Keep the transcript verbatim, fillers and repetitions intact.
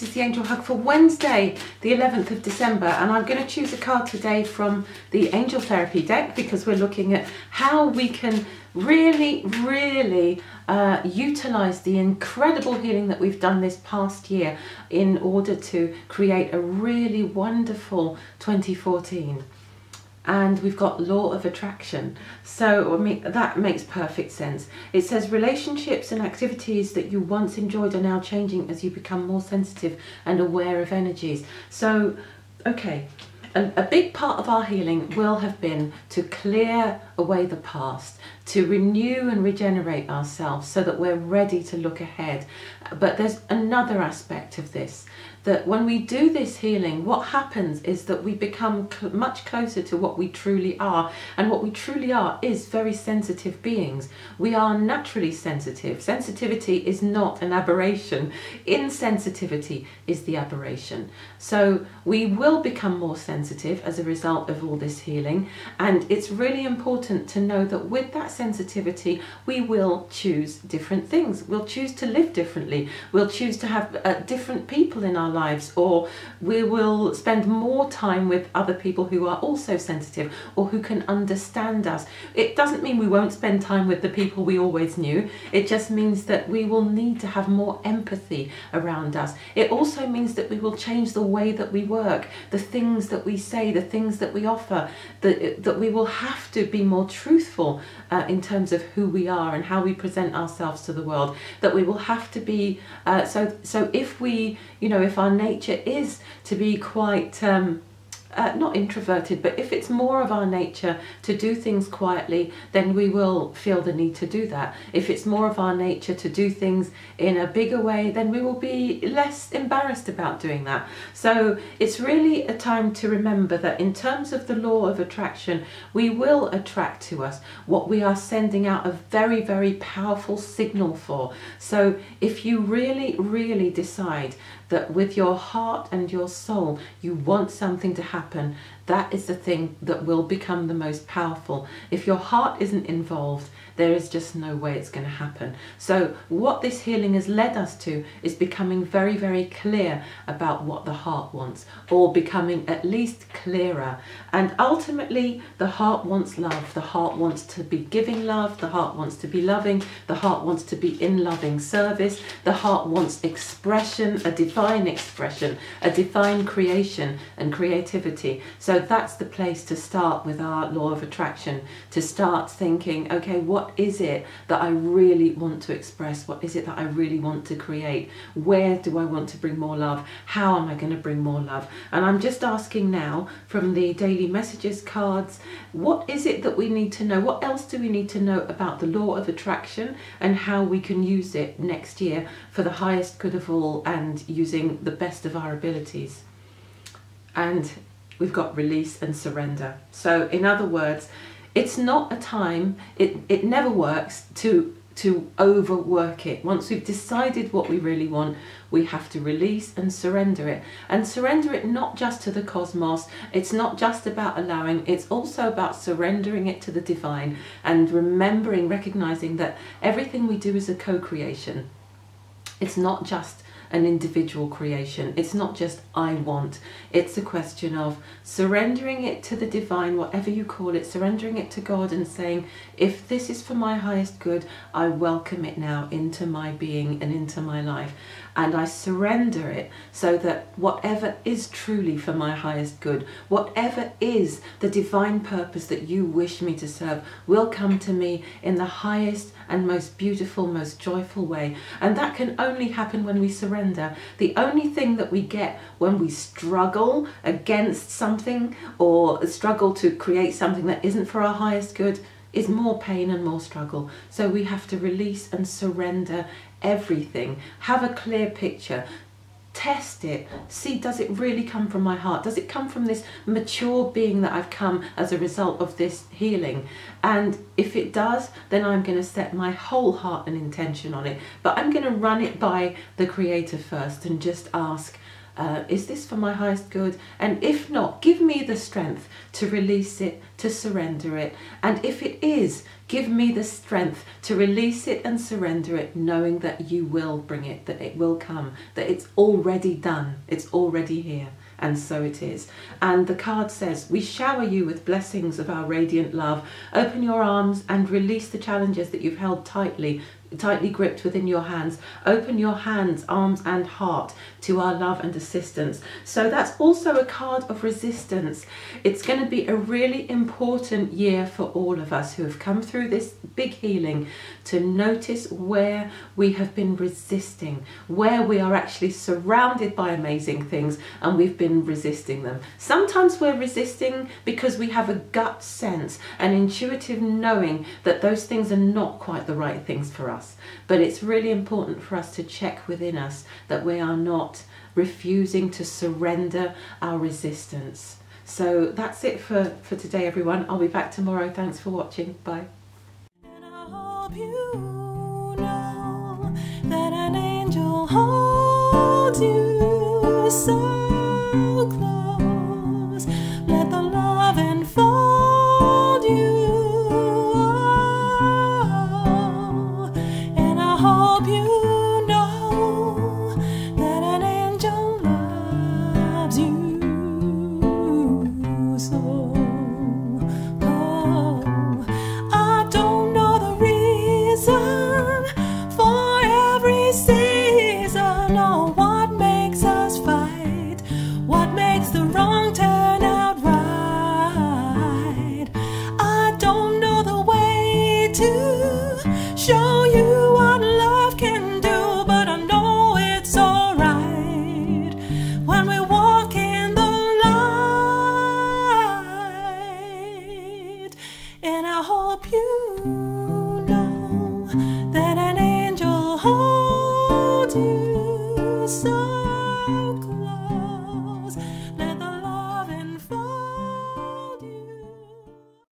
This is the Angel Hug for Wednesday, the eleventh of December, and I'm going to choose a card today from the Angel Therapy deck because we're looking at how we can really, really uh, utilize the incredible healing that we've done this past year in order to create a really wonderful twenty fourteen. And we've got law of attraction, so I mean, that makes perfect sense. It says relationships and activities that you once enjoyed are now changing as you become more sensitive and aware of energies. So okay, a, a big part of our healing will have been to clear away the past, to renew and regenerate ourselves so that we're ready to look ahead. But there's another aspect of this, that when we do this healing, what happens is that we become cl- much closer to what we truly are, and what we truly are is very sensitive beings. We are naturally sensitive. Sensitivity is not an aberration. Insensitivity is the aberration. So we will become more sensitive as a result of all this healing, and it's really important to know that with that sensitivity we will choose different things. We'll choose to live differently, we'll choose to have uh, different people in our lives lives, or we will spend more time with other people who are also sensitive or who can understand us. It doesn't mean we won't spend time with the people we always knew. It just means that we will need to have more empathy around us. It also means that we will change the way that we work, the things that we say, the things that we offer, that, that we will have to be more truthful uh, in terms of who we are and how we present ourselves to the world, that we will have to be uh, so so if we, you know, if our nature is to be quite um, uh, not introverted, but if it's more of our nature to do things quietly, then we will feel the need to do that. If it's more of our nature to do things in a bigger way, then we will be less embarrassed about doing that. So it's really a time to remember that in terms of the law of attraction, we will attract to us what we are sending out a very, very powerful signal for. So if you really, really decide that with your heart and your soul you want something to happen, that is the thing that will become the most powerful. If your heart isn't involved, there is just no way it's going to happen. So what this healing has led us to is becoming very, very clear about what the heart wants, or becoming at least clearer. And ultimately, the heart wants love. The heart wants to be giving love. The heart wants to be loving. The heart wants to be in loving service. The heart wants expression, a divine expression, a divine creation and creativity. So that's the place to start with our law of attraction, to start thinking, okay, what What is it that I really want to express? What is it that I really want to create? Where do I want to bring more love? How am I going to bring more love? And I'm just asking now from the daily messages cards, what is it that we need to know? What else do we need to know about the law of attraction and how we can use it next year for the highest good of all and using the best of our abilities? And we've got release and surrender. So in other words, it's not a time, it, it never works to, to overwork it. Once we've decided what we really want, we have to release and surrender it. And surrender it not just to the cosmos, it's not just about allowing, it's also about surrendering it to the divine and remembering, recognizing that everything we do is a co-creation. It's not just an individual creation. It's not just I want. It's a question of surrendering it to the divine, whatever you call it, surrendering it to God and saying, if this is for my highest good, I welcome it now into my being and into my life. And I surrender it so that whatever is truly for my highest good, whatever is the divine purpose that you wish me to serve, will come to me in the highest and most beautiful, most joyful way. And that can only happen when we surrender. The only thing that we get when we struggle against something or struggle to create something that isn't for our highest good is more pain and more struggle. So we have to release and surrender everything. Have a clear picture. Test it. See, does it really come from my heart? Does it come from this mature being that I've come as a result of this healing? And if it does, then I'm going to set my whole heart and intention on it. But I'm going to run it by the Creator first and just ask, Uh, is this for my highest good? And if not, give me the strength to release it, to surrender it. And if it is, give me the strength to release it and surrender it, knowing that you will bring it, that it will come, that it's already done, it's already here. And so it is. And the card says, we shower you with blessings of our radiant love. Open your arms and release the challenges that you've held tightly, tightly gripped within your hands. Open your hands, arms and heart to our love and assistance. So that's also a card of resistance. It's going to be a really important year for all of us who have come through this big healing to notice where we have been resisting, where we are actually surrounded by amazing things and we've been resisting them. Sometimes we're resisting because we have a gut sense, an intuitive knowing that those things are not quite the right things for us. But it's really important for us to check within us that we are not refusing to surrender our resistance. So that's it for, for today, everyone. I'll be back tomorrow. Thanks for watching. Bye. And I hope you know that an angel holds you.